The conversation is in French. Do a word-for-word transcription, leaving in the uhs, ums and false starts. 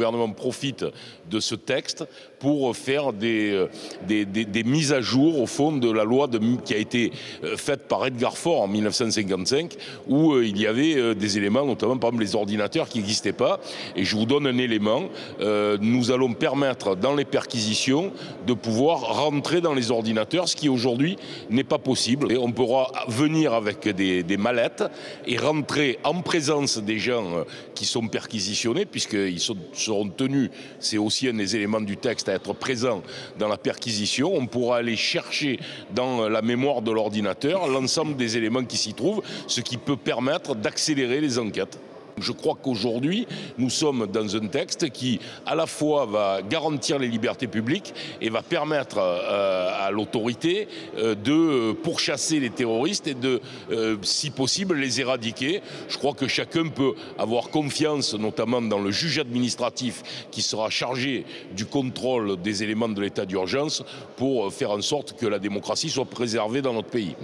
gouvernement profite de ce texte pour faire des, des, des, des mises à jour, au fond, de la loi de, qui a été faite par Edgar Faure en mille neuf cent cinquante-cinq, où il y avait des éléments, notamment par exemple les ordinateurs, qui n'existaient pas. Et je vous donne un élément, euh, nous allons permettre dans les perquisitions de pouvoir rentrer dans les ordinateurs, ce qui aujourd'hui n'est pas possible. Et on pourra venir avec des, des mallettes et rentrer en présence des gens qui sont perquisitionnés, puisqu'ils seront tenus, c'est aussi un des éléments du texte, à être présent dans la perquisition. On pourra aller chercher dans la mémoire de l'ordinateur l'ensemble des éléments qui s'y trouvent, ce qui peut permettre d'accélérer les enquêtes. Je crois qu'aujourd'hui, nous sommes dans un texte qui, à la fois, va garantir les libertés publiques et va permettre euh, à l'autorité euh, de pourchasser les terroristes et de, euh, si possible, les éradiquer. Je crois que chacun peut avoir confiance, notamment dans le juge administratif qui sera chargé du contrôle des éléments de l'état d'urgence pour faire en sorte que la démocratie soit préservée dans notre pays.